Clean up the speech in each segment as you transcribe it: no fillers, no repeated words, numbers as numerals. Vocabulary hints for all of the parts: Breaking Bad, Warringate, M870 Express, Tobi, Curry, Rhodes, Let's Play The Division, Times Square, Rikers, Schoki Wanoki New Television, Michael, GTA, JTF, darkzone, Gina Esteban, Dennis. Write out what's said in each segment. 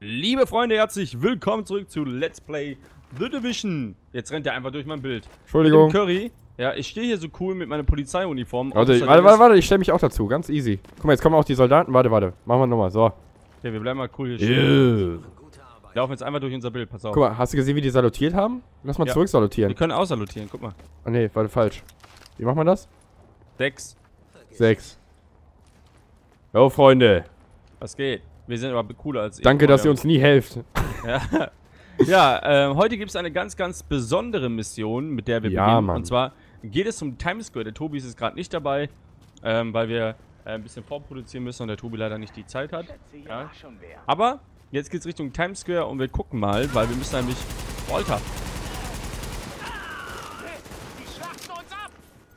Liebe Freunde, herzlich willkommen zurück zu Let's Play The Division. Jetzt rennt er einfach durch mein Bild. Entschuldigung. Curry. Ja, ich stehe hier so cool mit meiner Polizeiuniform. Warte, ich stelle mich auch dazu. Ganz easy. Guck mal, jetzt kommen auch die Soldaten. Warte. Machen wir nochmal. So. Okay, wir bleiben mal cool hier stehen. Wir laufen jetzt einfach durch unser Bild. Pass auf. Guck mal, hast du gesehen, wie die salutiert haben? Lass mal zurück salutieren. Die können auch salutieren. Guck mal. Oh ne, warte, falsch. Wie macht man das? 6. Jo, Freunde. Was geht? Wir sind aber cooler als ihr. Danke, dass ihr uns nie helft. Ja, heute gibt es eine ganz besondere Mission, mit der wir beginnen. Mann. Und zwar geht es um Times Square. Der Tobi ist jetzt gerade nicht dabei, weil wir ein bisschen vorproduzieren müssen und der Tobi leider nicht die Zeit hat. Ja. Aber jetzt geht's Richtung Times Square und wir gucken mal, weil wir müssen nämlich... Alter!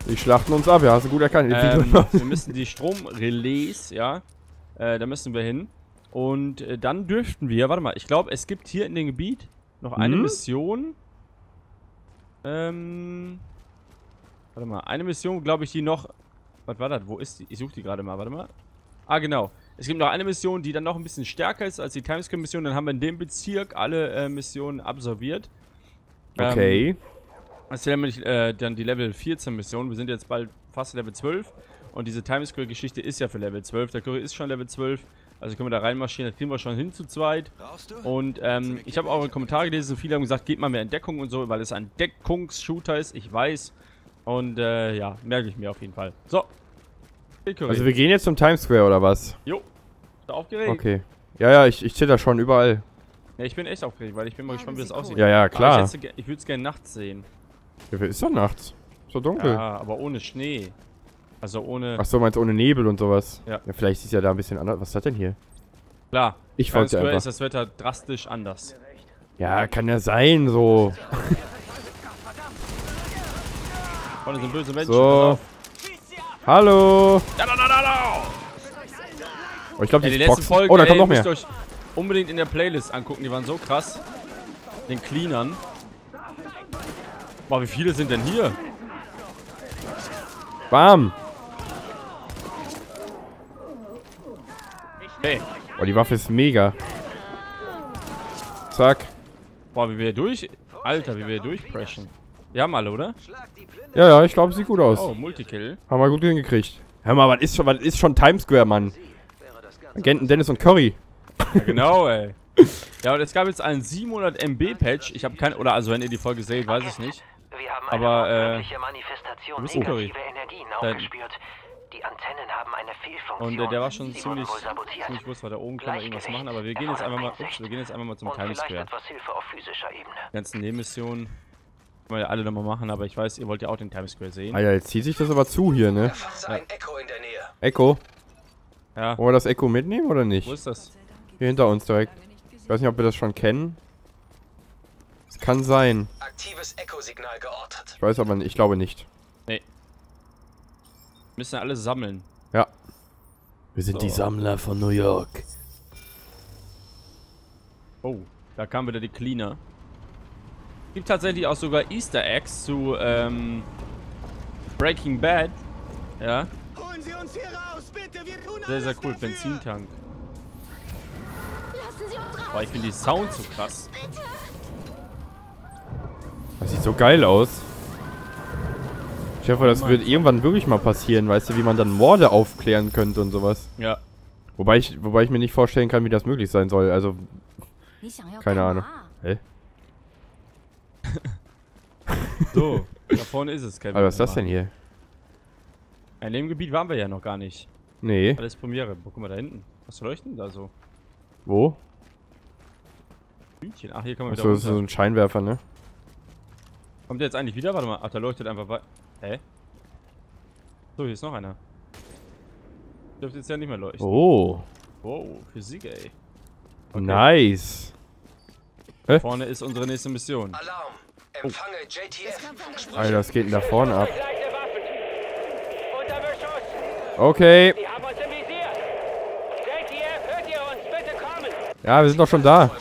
Die schlachten uns ab, ja, hast du gut erkannt. Wir müssen die Stromrelais, da müssen wir hin. Und dann dürften wir, warte mal, ich glaube, es gibt hier in dem Gebiet noch eine Mission. Warte mal, eine Mission, glaube ich, die noch... Was war das? Wo ist die? Ich suche die gerade mal, warte mal. Ah, genau. Es gibt noch eine Mission, die dann noch ein bisschen stärker ist als die Times Square Mission. Dann haben wir in dem Bezirk alle Missionen absolviert. Okay. Das ist nämlich dann die Level 14 Mission. Wir sind jetzt bald fast Level 12. Und diese Times Square Geschichte ist ja für Level 12. Der Curry ist schon Level 12. Also können wir da reinmarschieren, das kriegen wir schon hin zu zweit. Und ich habe auch in Kommentare gelesen, viele haben gesagt, geht mal mehr in Deckung und so, weil es ein Deckungsshooter ist, ich weiß. Und ja, merke ich mir auf jeden Fall. So. Also wir gehen jetzt zum Times Square oder was? Jo. Bist du aufgeregt? Okay. Ja, ich zitter schon überall. Ja, ich bin echt aufgeregt, weil ich bin mal gespannt, wie das aussieht. Ja, klar. Ich würde es gerne nachts sehen. Ja, ist doch nachts. Ist doch dunkel. Ja, aber ohne Schnee. Also ohne... Achso, meinst du ohne Nebel und sowas? Ja. Vielleicht ist ja da ein bisschen anders. Was ist das denn hier? Klar. Ich folge dir einfach. Ist das Wetter drastisch anders. Ja, kann ja sein, so. Vorne sind böse Menschen. So. Hallo. Oh, ich glaube, die letzten Folgen, oh, da kommt noch mehr. Müsst ihr euch unbedingt in der Playlist angucken. Die waren so krass. Den Cleanern. Boah, wie viele sind denn hier? Bam. Hey. Boah, die Waffe ist mega. Zack. Boah, wie wir durch... Alter, wie wir durchpreschen. Wir haben alle, oder? Ja, ich glaube, sieht gut aus. Oh, Multikill. Haben wir gut hingekriegt. Hör mal, was ist schon Times Square, Mann? Agenten Dennis und Curry. Ja, genau, ey. Ja, und es gab jetzt einen 700 MB Patch. Ich habe kein... Oder, also, wenn ihr die Folge seht, weiß ich nicht. Wir haben eine Manifestation negative Energien aufgespürt. Die Antennen haben eine Fehlfunktion. Und der war schon ziemlich groß, weil da oben kann man irgendwas machen, aber wir gehen jetzt einfach mal zum Times Square. Die ganzen Nebenmissionen können wir ja alle nochmal machen, aber ich weiß, ihr wollt ja auch den Times Square sehen. Alter, jetzt zieht sich das aber zu hier, ne? Ja. Echo? Ja. Wollen wir das Echo mitnehmen oder nicht? Wo ist das? Hier hinter uns direkt. Ich weiß nicht, ob wir das schon kennen. Es kann sein. Aktives Echo-Signal geortet. Ich weiß aber nicht, ich glaube nicht. Nee. Wir müssen ja alle sammeln. Ja. Wir sind die Sammler von New York. Oh, da kamen wieder die Cleaner. Es gibt tatsächlich auch sogar Easter Eggs zu Breaking Bad. Ja. Holen Sie uns hier raus, bitte. Wir tun alles dafür. Sehr, sehr cool. Benzintank. Lassen Sie uns raus. Boah, ich finde die Sound so krass. Bitte. Das sieht so geil aus. Ich hoffe, das wird irgendwann wirklich mal passieren, weißt du, wie man dann Morde aufklären könnte und sowas. Ja. Wobei ich mir nicht vorstellen kann, wie das möglich sein soll, also... Keine Ahnung. Hä? So, da vorne ist es, Kevin. Aber was ist das denn hier? In dem Gebiet waren wir ja noch gar nicht. Nee. Alles Premiere. Guck mal, da hinten. Was leuchten da so? Wo? Ach, hier kann man wieder... Achso, das ist so ein Scheinwerfer, ne? Kommt der jetzt eigentlich wieder? Warte mal. Ach, da leuchtet einfach bei. Hä? So, hier ist noch einer. Dürfte jetzt ja nicht mehr leuchten. Oh. Wow, Physik, ey. Okay. Nice. Hä? Vorne ist unsere nächste Mission. Alarm. Empfange JTF. Alter, was geht denn da vorne ab? Okay. Ja, wir sind doch schon da.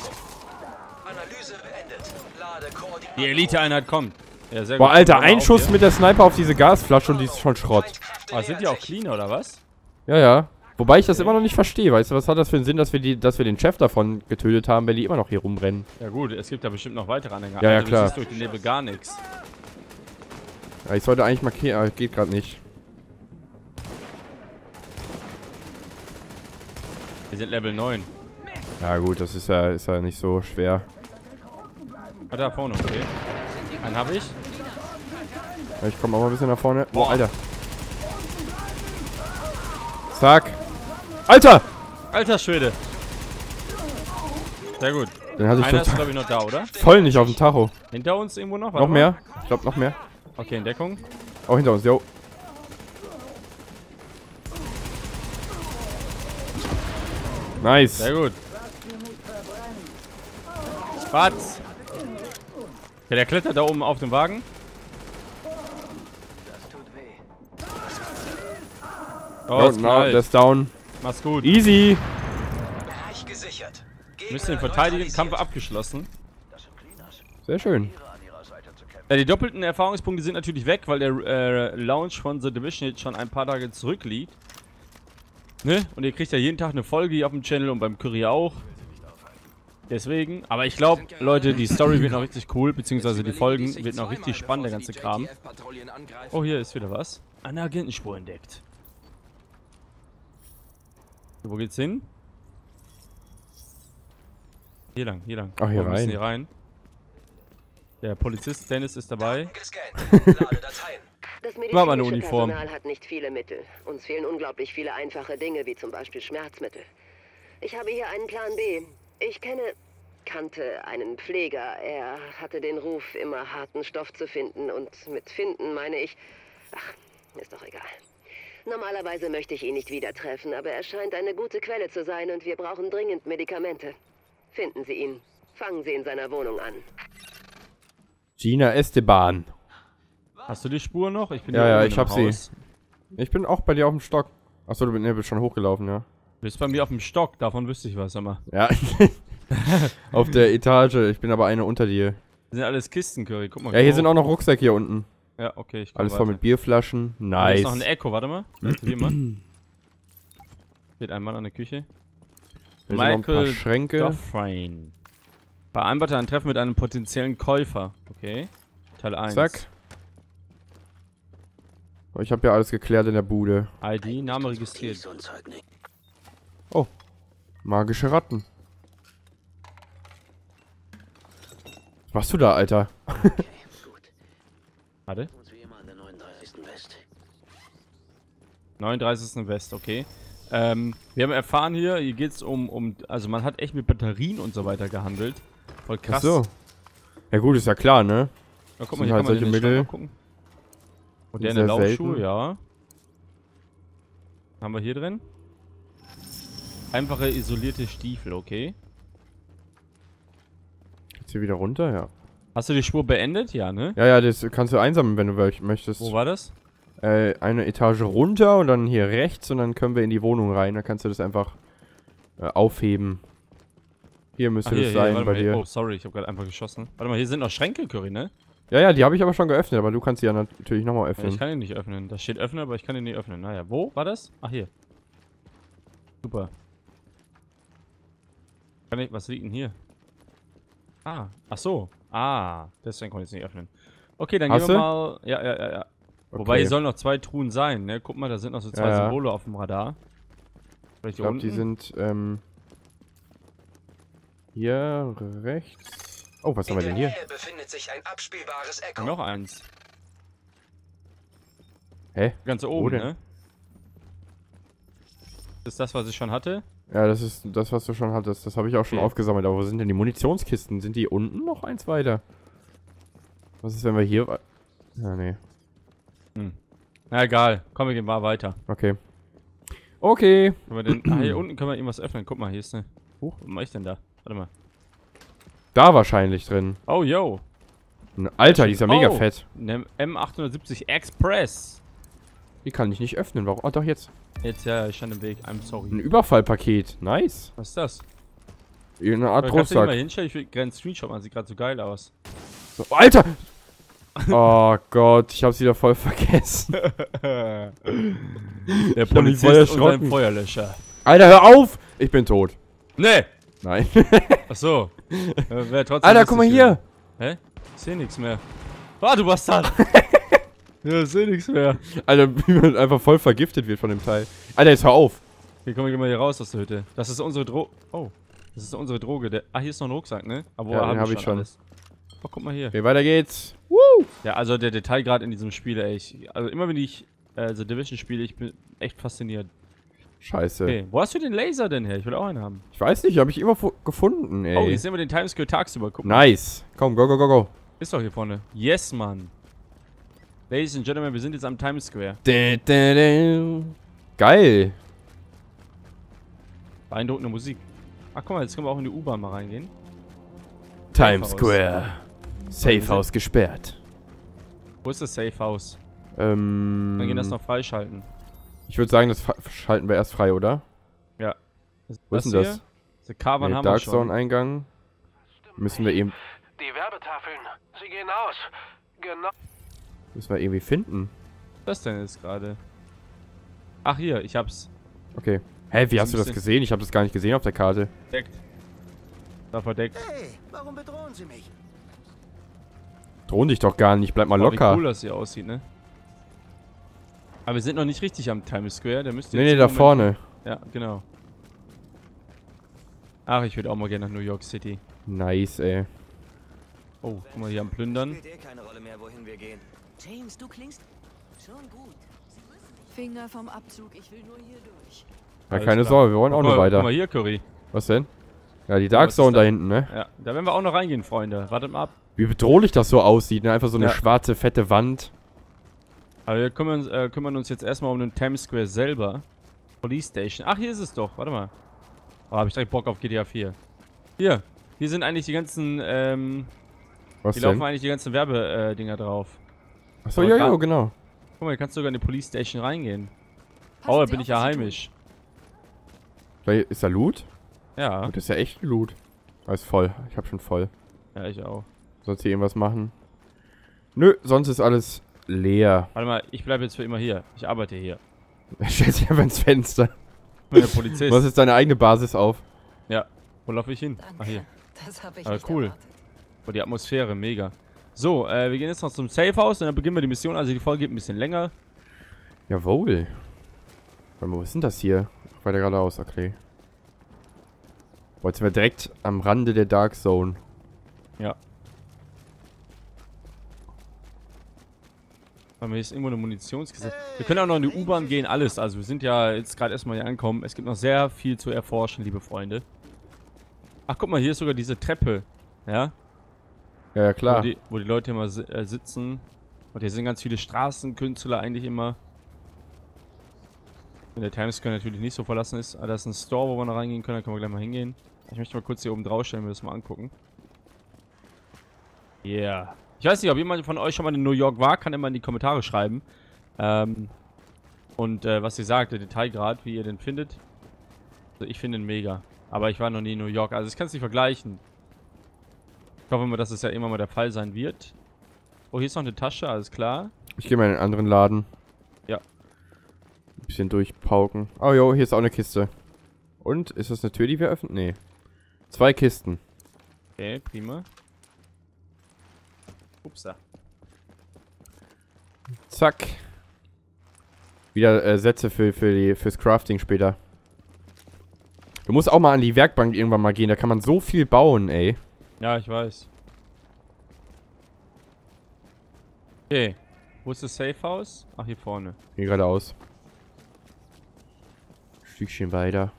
Die Elite-Einheit kommt. Ja, sehr gut. Boah, Alter, ein Schuss mit der Sniper auf diese Gasflasche und die ist schon Schrott. Ah, sind die auch clean, oder was? Ja. Wobei ich das immer noch nicht verstehe, weißt du, was hat das für einen Sinn, dass wir den Chef davon getötet haben, wenn die immer noch hier rumrennen? Ja gut, es gibt da bestimmt noch weitere Anhänger. Ja, ja, klar. Du siehst durch den Nebel gar nichts. Ja, ich sollte eigentlich markieren, aber geht gerade nicht. Wir sind Level 9. Ja gut, das ist ja nicht so schwer. Ah, da vorne, okay. Einen habe ich. Ja, ich komme auch mal ein bisschen nach vorne. Boah, Alter. Zack. Alter! Alter Schwede. Sehr gut. Den hatte ich einer ist, glaube ich, noch da, oder? Voll nicht auf dem Tacho. Hinter uns irgendwo noch? Noch mehr? Ich glaube, noch mehr. Okay, in Deckung. Auch hinter uns, jo. Nice. Sehr gut. Was? Ja, der klettert da oben auf dem Wagen. Oh, no, das down. Mach's gut. Easy. Müssen den verteidigen, Kampf abgeschlossen. Sehr schön. Ja, die doppelten Erfahrungspunkte sind natürlich weg, weil der Launch von The Division jetzt schon ein paar Tage zurückliegt. Ne? Und ihr kriegt ja jeden Tag eine Folge hier auf dem Channel und beim Curry auch. Deswegen, aber ich glaube, Leute, die Story wird noch richtig cool, beziehungsweise die Folgen wird noch richtig spannend, der ganze Kram. Oh, hier ist wieder was. Eine Agentenspur entdeckt. Wo geht's hin? Hier lang, hier lang. Ach, hier rein. Hier rein. Der Polizist Dennis ist dabei. Das medizinische Personal hat nicht viele Mittel. Uns fehlen unglaublich viele einfache Dinge, wie zum Beispiel Schmerzmittel. Ich habe hier einen Plan B. Ich kannte einen Pfleger. Er hatte den Ruf, immer harten Stoff zu finden. Und mit finden meine ich... Ach, ist doch egal. Normalerweise möchte ich ihn nicht wieder treffen, aber er scheint eine gute Quelle zu sein und wir brauchen dringend Medikamente. Finden Sie ihn. Fangen Sie in seiner Wohnung an. Gina Esteban. Hast du die Spur noch? Ich bin ja, ich hab sie. Ich bin auch bei dir auf dem Stock. Achso, du bist schon hochgelaufen, ja. Du bist bei mir auf dem Stock, davon wüsste ich was, aber. Ja. Auf der Etage, ich bin aber eine unter dir. Das sind alles Kisten, Curry, guck mal. Ja, hier sind auch noch Rucksäcke hier unten. Ja, okay, ich alles voll mit Bierflaschen. Nice. Da ist noch ein Echo, warte mal. Steht ein Mann an der Küche. Da Michael, sind noch ein paar Schränke. Vereinbarte ein Treffen mit einem potenziellen Käufer. Okay. Teil 1. Zack. Ich habe ja alles geklärt in der Bude. ID, Name registriert. Oh. Magische Ratten. Was machst du da, Alter? Warte. 39. West, okay. Wir haben erfahren hier geht es also man hat echt mit Batterien und so weiter gehandelt. Voll krass. Ach so. Ja gut, ist ja klar, ne? Ja, guck mal, hier halt kann man solche Mittel gucken. Moderne Laufschuhe, ja. Haben wir hier drin? Einfache isolierte Stiefel, okay. Geht's hier wieder runter, ja. Hast du die Spur beendet? Ja, ne? Ja, ja, das kannst du einsammeln, wenn du möchtest. Wo war das? Eine Etage runter und dann hier rechts und dann können wir in die Wohnung rein. Da kannst du das einfach aufheben. Hier müsste das sein bei dir. Oh, sorry, ich habe gerade einfach geschossen. Warte mal, hier sind noch Schränke, Curry, ne? Ja, ja, die habe ich aber schon geöffnet, aber du kannst die ja natürlich nochmal öffnen. Ja, ich kann die nicht öffnen. Da steht öffnen, aber ich kann die nicht öffnen. Naja, wo war das? Ach, hier. Super. Was liegt denn hier? Ah, ach so. Ah, deswegen konnte ich es nicht öffnen. Okay, dann gehen wir mal... Ja. Okay. Wobei, hier sollen noch zwei Truhen sein, ne? Guck mal, da sind noch so zwei Symbole auf dem Radar. Vielleicht ich glaube, die sind, hier rechts... Oh, was haben wir denn hier? Befindet sich ein abspielbares Echo. Noch eins. Hä? Ganz oben, ne? Das ist das, was ich schon hatte. Ja, das ist das, was du schon hattest. Das habe ich auch schon aufgesammelt. Aber wo sind denn die Munitionskisten? Sind die unten noch eins weiter? Was ist, wenn wir hier... Ja, nee. Na, egal. Komm, wir gehen mal weiter. Okay. Okay. Wir denn... hier unten können wir irgendwas öffnen. Guck mal, hier ist eine... Huch, was mache ich denn da? Warte mal. Da wahrscheinlich drin. Oh, yo. Alter, die ist ja mega fett. Eine M870 Express. Die kann ich nicht öffnen. Warum? Oh, doch, jetzt. Jetzt, ja, ich stand im Weg. I'm sorry. Ein Überfallpaket. Nice. Was ist das? Eine Art Rucksack. Ich will gerne einen Screenshot machen. Sieht gerade so geil aus. So, Alter! Oh Gott, ich hab's wieder voll vergessen. Der Polizist und ein Feuerlöscher. Alter, hör auf! Ich bin tot. Nee! Nein. Ach so. Alter, guck mal hier! Hä? Ich seh nix mehr. Ah, du Bastard! Ja, ich seh nix mehr. Alter, wie man einfach voll vergiftet wird von dem Teil. Alter, jetzt hör auf! Hier komm ich mal hier raus aus der Hütte. Das ist unsere Droge. Oh. Das ist unsere Droge. Der hier ist noch ein Rucksack, ne? Aber ja, den hab ich schon. Alles. Oh, guck mal hier. Okay, weiter geht's. Woo! Ja, also der Detailgrad in diesem Spiel, ey. Also immer wenn ich The Division spiele, ich bin echt fasziniert. Scheiße. Okay, wo hast du den Laser denn her? Ich will auch einen haben. Ich weiß nicht, habe ich immer gefunden, ey. Oh, jetzt sehen wir den Times Square tagsüber. Guck mal. Nice. Komm, go, go, go, go. Ist doch hier vorne. Yes, Mann. Ladies and Gentlemen, wir sind jetzt am Times Square. Geil. Beeindruckende Musik. Ach, guck mal, jetzt können wir auch in die U-Bahn mal reingehen. Times Square. Safe House gesperrt. Wo ist das Safe House? Dann gehen das noch freischalten. Ich würde sagen, das schalten wir erst frei, oder? Ja. Wo ist denn das? Diese Cavern haben wir schon. Dark Zone Eingang. Müssen wir eben... Die Werbetafeln, sie gehen aus. Genau. Müssen wir irgendwie finden. Was ist das denn jetzt gerade? Ach, hier, ich hab's. Okay. Hä, hey, wie hast du das gesehen? Ich habe das gar nicht gesehen auf der Karte. Verdeckt. Da verdeckt. Hey, warum bedrohen Sie mich? Drohen dich doch gar nicht, bleib mal locker. Wie cool das hier aussieht, ne? Aber wir sind noch nicht richtig am Times Square, der müsste jetzt... Nee, da vorne. Ja, genau. Ach, ich würde auch mal gerne nach New York City. Nice, ey. Oh, guck mal hier am Plündern. Spielt eh keine Rolle mehr, wohin wir gehen. James, du klingst schon gut. Finger vom Abzug, ich will nur hier durch. Ja, keine Sorge, wir wollen auch noch weiter. Guck mal hier, Curry. Was denn? Ja, die Dark Zone da hinten, ne? Ja, da werden wir auch noch reingehen, Freunde. Wartet mal ab. Wie bedrohlich das so aussieht, ne? Einfach so eine schwarze, fette Wand. Aber wir kümmern uns jetzt erstmal um den Times Square selber. Police Station. Ach, hier ist es doch. Warte mal. Oh, hab ich direkt Bock auf GTA 4. Hier. Hier sind eigentlich die ganzen, Was denn? Hier laufen eigentlich die ganzen Werbedinger drauf. Achso, ja, genau. Guck mal, hier kannst du sogar in die Police Station reingehen. Oh, da bin ich ja heimisch. Ist da Loot? Ja. Oh, das ist ja echt Loot. Ah, ist voll. Ich hab schon voll. Ja, ich auch. Sonst hier irgendwas machen? Nö, sonst ist alles leer. Warte mal, ich bleibe jetzt für immer hier. Ich arbeite hier. Stell dich einfach ins Fenster. Ich bin der Polizist. Du hast jetzt deine eigene Basis auf. Ja. Wo laufe ich hin? Ach, hier. Das hab ich nicht erwartet. Boah, die Atmosphäre, mega. So, wir gehen jetzt noch zum Safe House und dann beginnen wir die Mission. Also die Folge geht ein bisschen länger. Jawohl. Warte mal, wo ist denn das hier? Weiter geradeaus, okay. Boah, jetzt sind wir direkt am Rande der Dark Zone. Ja. Hier ist irgendwo eine Munitionskiste. Wir können auch noch in die U-Bahn gehen, alles. Also wir sind ja jetzt gerade erstmal hier angekommen. Es gibt noch sehr viel zu erforschen, liebe Freunde. Ach, guck mal, hier ist sogar diese Treppe. Ja? Ja, ja klar. Wo die Leute immer sitzen. Und hier sind ganz viele Straßenkünstler eigentlich immer. Wenn der Times Square natürlich nicht so verlassen ist. Aber da ist ein Store, wo wir noch reingehen können. Da können wir gleich mal hingehen. Ich möchte mal kurz hier oben drauf stellen, wir das mal angucken. Yeah. Ich weiß nicht, ob jemand von euch schon mal in New York war. Kann immer in die Kommentare schreiben. Was ihr sagt, der Detailgrad, wie ihr den findet. Also ich finde ihn mega. Aber ich war noch nie in New York. Also ich kann es nicht vergleichen. Ich hoffe immer, dass es ja immer mal der Fall sein wird. Oh, hier ist noch eine Tasche, alles klar. Ich gehe mal in den anderen Laden. Ja. Bisschen durchpauken. Oh jo, hier ist auch eine Kiste. Und? Ist das eine Tür, die wir öffnen? Nee. 2 Kisten. Okay, prima. Upsa. Zack. Wieder Sätze fürs Crafting später. Du musst auch mal an die Werkbank irgendwann mal gehen, da kann man so viel bauen, ey. Ja, ich weiß. Okay. Wo ist das Safe House? Ach, hier vorne. Hier geradeaus. Stückchen weiter.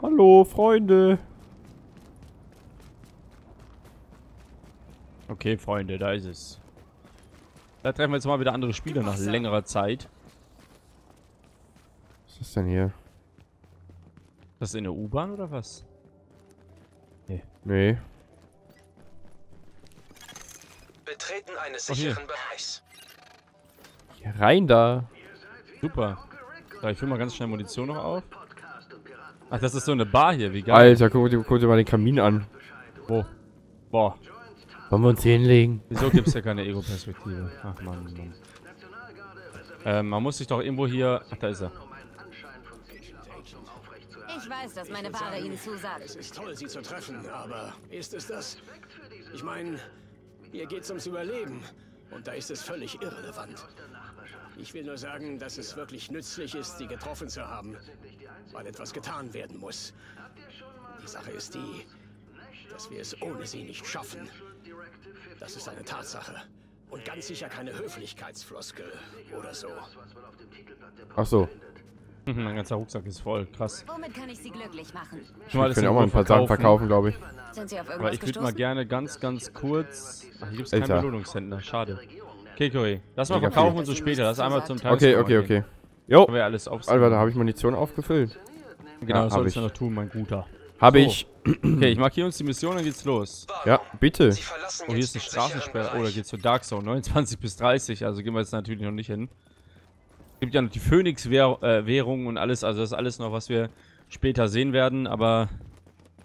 Hallo, Freunde. Okay, Freunde, da ist es. Da treffen wir jetzt mal wieder andere Spieler nach längerer Zeit. Was ist denn hier? Das ist in der U-Bahn oder was? Nee. Nee. Betreten eines sicheren Bereichs. Rein da. Super. So, ich fülle mal ganz schnell Munition noch auf. Ach, das ist so eine Bar hier, wie geil. Alter, guck dir mal den Kamin an. Wo? Boah. Wollen wir uns hinlegen? Wieso gibt's ja keine Ego-Perspektive? Ach man, Mann. Man muss sich doch irgendwo hier... Ach, da ist er. Ich weiß, dass meine Ware Ihnen zusagt. Es ist toll, Sie zu treffen, aber ist es das? Ich meine, hier geht's ums Überleben. Und da ist es völlig irrelevant. Ich will nur sagen, dass es wirklich nützlich ist, Sie getroffen zu haben. Weil etwas getan werden muss. Die Sache ist die, dass wir es ohne Sie nicht schaffen. Das ist eine Tatsache. Und ganz sicher keine Höflichkeitsfloskel oder so. Ach so. Mein ganzer Rucksack ist voll, krass. Womit kann ich Sie glücklich machen? Ich könnte auch mal ein paar Sachen verkaufen, glaube ich. Sind Sie auf irgendwas gestoßen? Aber ich würde mal gerne ganz kurz... Ach, hier gibt es keinen Belohnungshändler, schade. Okay, Curry, lass mal verkaufen und so später. Lass einmal zum Teil... Okay. Jo, Alter, da habe ich Munition aufgefüllt. Genau, das solltest du noch tun, mein Guter. Habe ich. Okay, ich markiere uns die Mission, dann geht's los. Ja, bitte. Oh, hier ist eine Straßensperre. Oh, da geht's zur Dark Zone, 29 bis 30, also gehen wir jetzt natürlich noch nicht hin. Es gibt ja noch die Phoenix-Währung und alles, also das ist alles noch, was wir später sehen werden, aber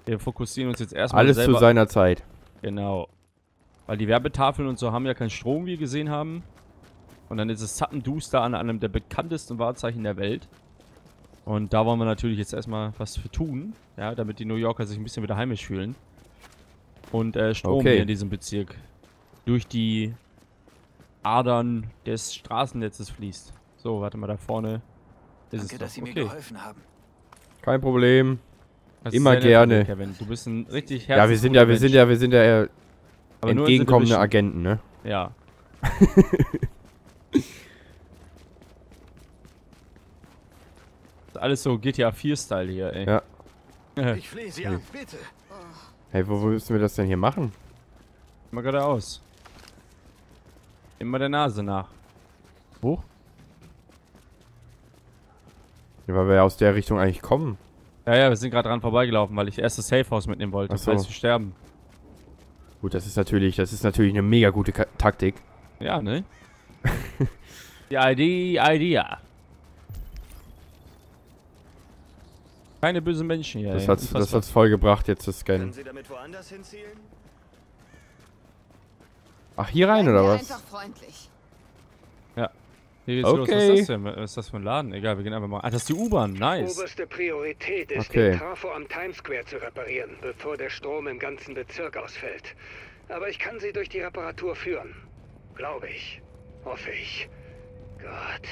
wir fokussieren uns jetzt erstmal selber. Alles zu seiner Zeit. Genau. Weil die Werbetafeln und so haben ja keinen Strom, wie wir gesehen haben. Und dann ist es zappenduster an einem der bekanntesten Wahrzeichen der Welt. Und da wollen wir natürlich jetzt erstmal was für tun, ja, damit die New Yorker sich ein bisschen wieder heimisch fühlen. Und Strom hier in diesem Bezirk durch die Adern des Straßennetzes fließt. So, warte mal, da vorne ist dass Sie mir geholfen haben. Kein Problem. Immer gerne. Kevin, du bist ein richtig herzlicher wir sind ja entgegenkommende Agenten, ne? Ja. Alles so GTA 4 Style hier, ey. Ja. Ich flehe Sie an, bitte. Hey, wo müssen wir das denn hier machen? Immer geradeaus. Immer der Nase nach. Hoch. Ja, weil wir ja aus der Richtung eigentlich kommen. Ja, wir sind gerade dran vorbeigelaufen, weil ich erst das Safehouse mitnehmen wollte, das heißt, wir sterben. Gut, das ist natürlich eine mega gute Taktik. Ja, ne? Die Idea. Keine bösen Menschen hier. Das hat's voll gebracht, jetzt zu scannen. Können Sie damit woanders hinzielen? Ach, hier rein oder was? Einfach freundlich. Ja. Hier geht's los. Was ist das denn? Was ist das für ein Laden? Egal, wir gehen einfach mal. Ah, das ist die U-Bahn. Nice. Die oberste Priorität ist, den Trafo am Times Square zu reparieren, bevor der Strom im ganzen Bezirk ausfällt. Aber ich kann Sie durch die Reparatur führen. Glaube ich. Hoffe ich. Gott.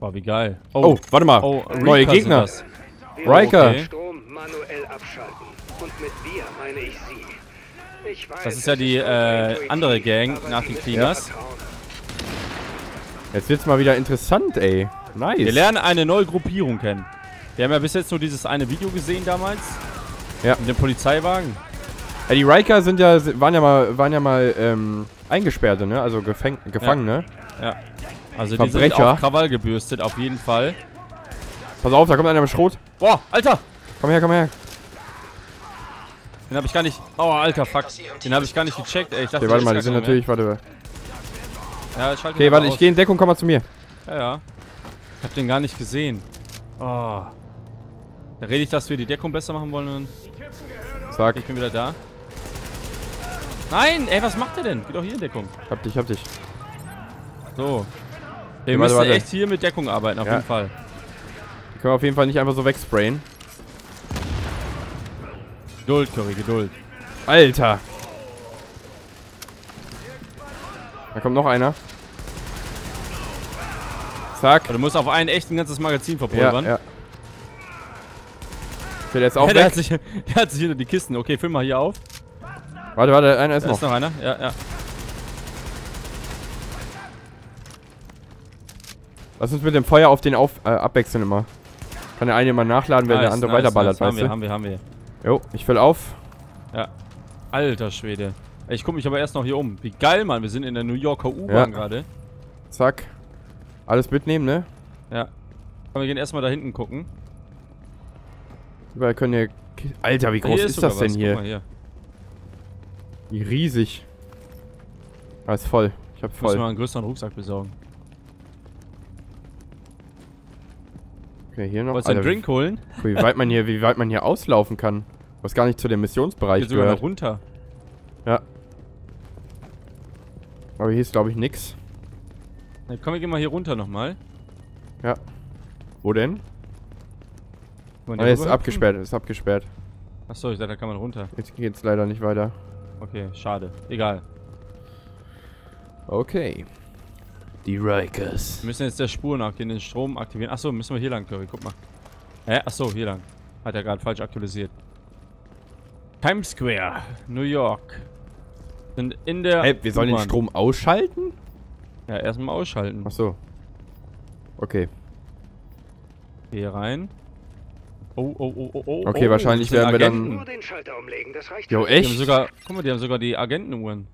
Boah, wie geil. Oh, warte mal. Neue Gegner. Riker. Strom manuell abschalten. Und mit wir meine ich Sie. Ich weiß, das ist ja die andere Gang nach den Cleaners. Jetzt wird's mal wieder interessant, ey. Nice. Wir lernen eine neue Gruppierung kennen. Wir haben ja bis jetzt nur dieses eine Video gesehen damals. Ja. Mit dem Polizeiwagen. Ja, die Riker sind ja, waren ja mal Eingesperrte, ne? Also Gefangene. Ja. Also die sind auch Krawall gebürstet, auf jeden Fall. Pass auf, da kommt einer mit Schrot. Boah, Alter! Komm her. Den hab ich gar nicht... Aua, Alter, fuck. Den hab ich gar nicht gecheckt, ey. Ich dachte, okay, warte mal, die sind natürlich... Warte. Ja, ich okay, warte, ich gehe in Deckung, komm mal zu mir. Ja. Ich hab den gar nicht gesehen. Oh. Da rede ich, dass wir die Deckung besser machen wollen und... Zack. Ich bin wieder da. Nein, ey, was macht der denn? Geh doch hier in Deckung. Hab dich. So. Wir müssen echt hier mit Deckung arbeiten, auf jeden Fall. Die können wir auf jeden Fall nicht einfach so wegsprayen. Geduld, Curry, Geduld. Alter! Da kommt noch einer. Zack. Aber du musst auf einen echt ein ganzes Magazin verpulvern. Ja. Okay, der ist auch der hat sich hinter die Kisten. Okay, füll mal hier auf. Warte, einer ist noch. Da ist noch einer, ja. Lass uns mit dem Feuer auf den abwechseln immer. Kann der eine immer nachladen, wenn der andere weiterballert, weißt du? Haben wir. Jo, ich füll auf. Ja. Alter Schwede. Ich guck mich aber erst noch hier um. Wie geil, Mann. Wir sind in der New Yorker U-Bahn gerade. Zack. Alles mitnehmen, ne? Ja. Aber wir gehen erstmal da hinten gucken. Überall können hier... Alter, wie groß ist das denn hier? Guck mal hier? Wie riesig. Alles voll. Ich hab voll. Müssen wir einen größeren Rucksack besorgen. mir hier noch... Wolltest du einen Drink holen? Wie weit man hier auslaufen kann. Was gar nicht zu dem Missionsbereich gehört. Hier sogar noch runter. Ja. Aber hier ist, glaube ich, nix. Na, komm, wir gehen mal hier runter nochmal. Ja. Wo denn? Ah, ist abgesperrt, ist abgesperrt. Achso, ich dachte, da kann man runter. Jetzt geht's leider nicht weiter. Okay, schade. Egal. Okay. Die Rikers. Wir müssen jetzt der Spur nachgehen, den Strom aktivieren. Achso, müssen wir hier lang, Curry, guck mal. Achso, hier lang. Hat er gerade falsch aktualisiert. Times Square, New York. Sind in der. Hey, wir sollen den Strom ausschalten? Ja, erstmal ausschalten. Achso. Okay. Hier rein. Oh, oh, oh, oh, oh. Okay, wahrscheinlich werden wir dann. Nur den Schalter umlegen, das reicht. Jo, echt? Die haben sogar, guck mal, die haben sogar die Agentenuhren.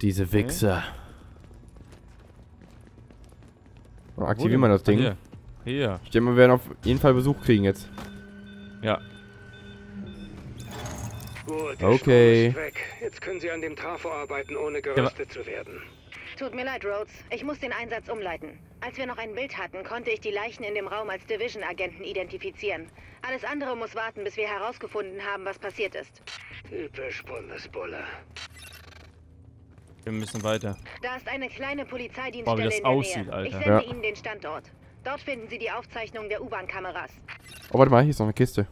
Diese Wichser. Okay. Aktivieren wir das Ding. Hier. Hier. Ich denke, wir werden auf jeden Fall Besuch kriegen jetzt. Ja. Gut, der okay. Strom ist weg. Jetzt können Sie an dem Trafo arbeiten, ohne gerüstet zu werden. Tut mir leid, Rhodes. Ich muss den Einsatz umleiten. Als wir noch ein Bild hatten, konnte ich die Leichen in dem Raum als Division-Agenten identifizieren. Alles andere muss warten, bis wir herausgefunden haben, was passiert ist. Typisch Bundesbulle. Wir müssen weiter. Da ist eine kleine Polizeidienststelle in der Nähe. Alter. Ich sende Ihnen den Standort. Dort finden Sie die Aufzeichnung der U-Bahn-Kameras. Oh, warte mal, hier ist noch eine Kiste.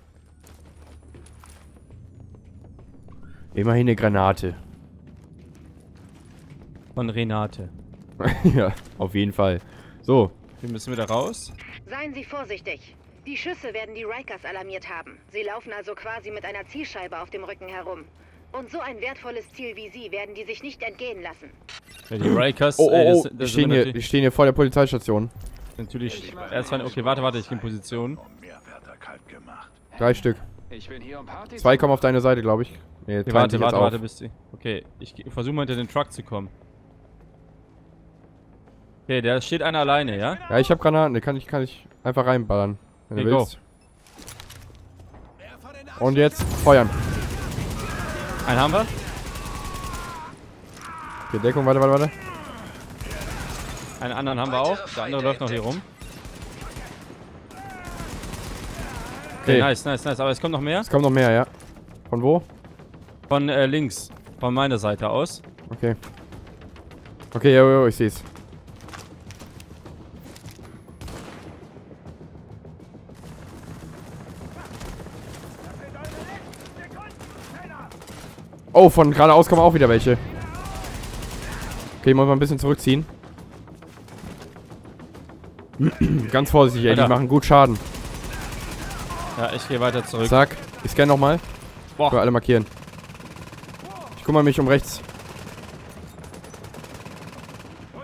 Immerhin eine Granate. Von Renate. Ja, auf jeden Fall. So. Wir müssen wieder raus. Seien Sie vorsichtig. Die Schüsse werden die Rikers alarmiert haben. Sie laufen also quasi mit einer Zielscheibe auf dem Rücken herum. Und so ein wertvolles Ziel wie Sie werden die sich nicht entgehen lassen. Ja, die Rikers... Oh, oh, oh. Die stehen hier vor der Polizeistation. Natürlich... Okay, warte, ich bin in Position. 3 Stück. Zwei kommen auf deine Seite, glaube ich. Nee, okay, warte, bis sie... Okay, ich versuche mal hinter den Truck zu kommen. Okay, da steht einer alleine, ja? Ja, ich habe Granaten, da kann ich einfach reinballern, wenn du willst. Und jetzt feuern. Einen haben wir. Okay, Deckung, warte. Einen anderen haben wir auch, der andere läuft noch hier rum. Okay, nice, aber es kommt noch mehr? Es kommt noch mehr, ja. Von wo? Von links, von meiner Seite aus. Okay. Okay, ja, ich seh's. Oh, von geradeaus kommen auch wieder welche. Okay, muss man ein bisschen zurückziehen. Ganz vorsichtig, ey, die machen gut Schaden. Ja, ich gehe weiter zurück. Zack, ich scanne nochmal. Boah. Für alle markieren. Ich kümmere mich um rechts.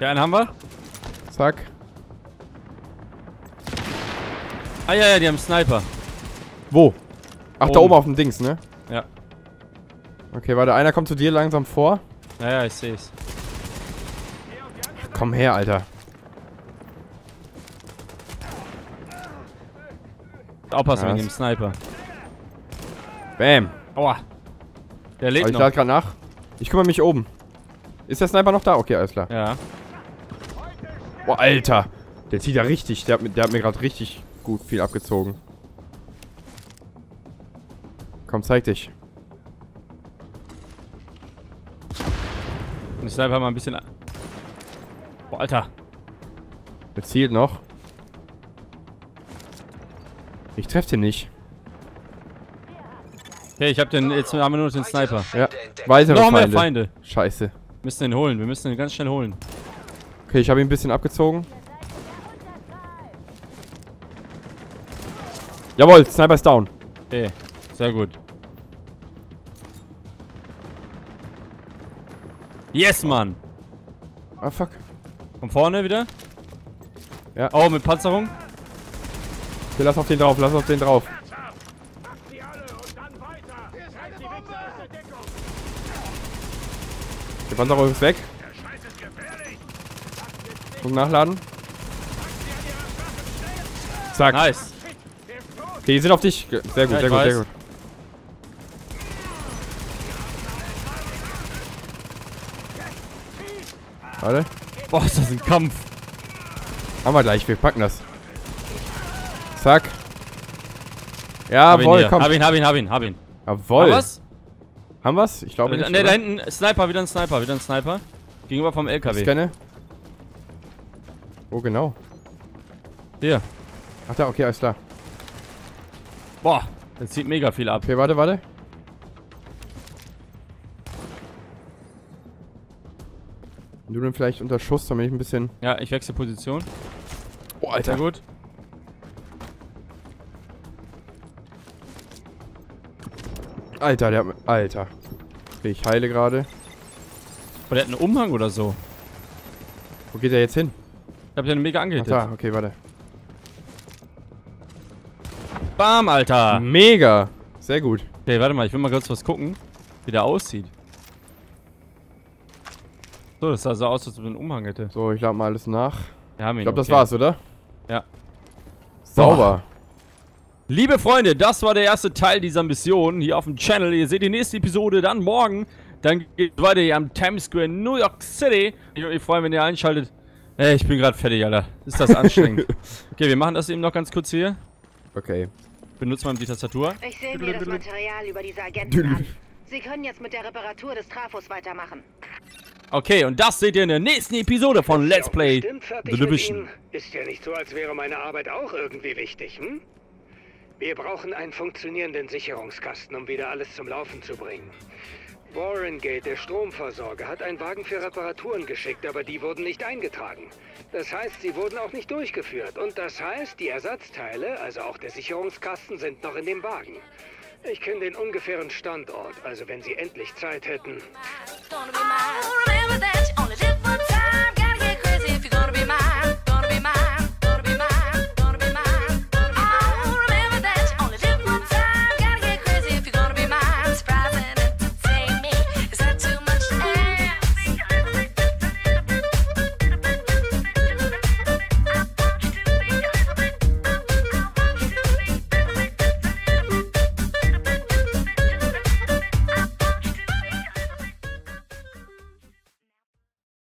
Ja, einen haben wir. Zack. Ah, ja, die haben Sniper. Wo? Ach, da oben auf dem Dings, ne? Ja. Okay, warte, einer kommt zu dir langsam vor. Naja, ich seh's. Komm her, Alter. Aufpassen wegen dem Sniper. Bam. Aua. Der lebt noch. Ich lade gerade nach. Ich kümmere mich oben. Ist der Sniper noch da? Okay, alles klar. Ja. Boah, Alter. Der zieht ja richtig. Der hat mir gerade richtig gut viel abgezogen. Komm, zeig dich. Ich snipe mal ein bisschen. Boah, Alter. Der zielt noch. Ich treffe den nicht. Hey, ich hab den. Jetzt haben wir nur noch den Sniper. Ja. Weitere noch Feinde. Mehr Feinde. Scheiße. Wir müssen den holen. Wir müssen den ganz schnell holen. Okay, ich habe ihn ein bisschen abgezogen. Jawohl, Sniper ist down. Okay, sehr gut. Yes, Mann! Ah, fuck. Von vorne wieder? Ja. Oh, mit Panzerung. Okay, lass auf den drauf, Die Panzerung ist weg. Und nachladen. Zack. Nice. Okay, die sind auf dich. Sehr gut, ja, sehr gut. Warte. Boah, ist das ein Kampf. Haben wir gleich, wir packen das. Zack. Jawohl, komm. Hab ihn. Jawohl. Haben wir's? Ich glaube nicht. Ne, da hinten Sniper, wieder ein Sniper. Gegenüber vom LKW. Ich kenne. Wo genau? Hier. Ach da, okay, alles klar. Boah, das zieht mega viel ab. Okay, warte. Du dann vielleicht unter Schuss, damit ich ein bisschen... Ja, ich wechsle Position. Oh, Alter. Sehr gut. Alter, der hat... Alter. Okay, ich heile gerade. Oh, der hat einen Umhang oder so. Wo geht der jetzt hin? Ich hab den mega angehittet. Ach da, okay, warte. Bam, Alter. Mega. Sehr gut. Okay, warte mal, ich will mal kurz was gucken, wie der aussieht. So, das sah so aus, als ob ich einen Umhang hätte. So, ich lade mal alles nach. Wir haben ihn, ich glaube, das war's, oder? Ja. Sauber. Liebe Freunde, das war der erste Teil dieser Mission hier auf dem Channel. Ihr seht die nächste Episode dann morgen. Dann geht's weiter hier am Times Square in New York City. Ich würde mich freuen, wenn ihr einschaltet. Ey, ich bin gerade fertig, Alter. Ist das anstrengend. Okay, wir machen das eben noch ganz kurz hier. Okay. Benutzt mal die Tastatur. Ich sehe mir das Material über diese Agenten an. Sie können jetzt mit der Reparatur des Trafos weitermachen. Okay, und das seht ihr in der nächsten Episode von Let's Play The Division. Ist ja nicht so, als wäre meine Arbeit auch irgendwie wichtig, hm? Wir brauchen einen funktionierenden Sicherungskasten, um wieder alles zum Laufen zu bringen. Warringate, der Stromversorger, hat einen Wagen für Reparaturen geschickt, aber die wurden nicht eingetragen. Das heißt, sie wurden auch nicht durchgeführt. Und das heißt, die Ersatzteile, also auch der Sicherungskasten, sind noch in dem Wagen. Ich kenne den ungefähren Standort, also wenn Sie endlich Zeit hätten.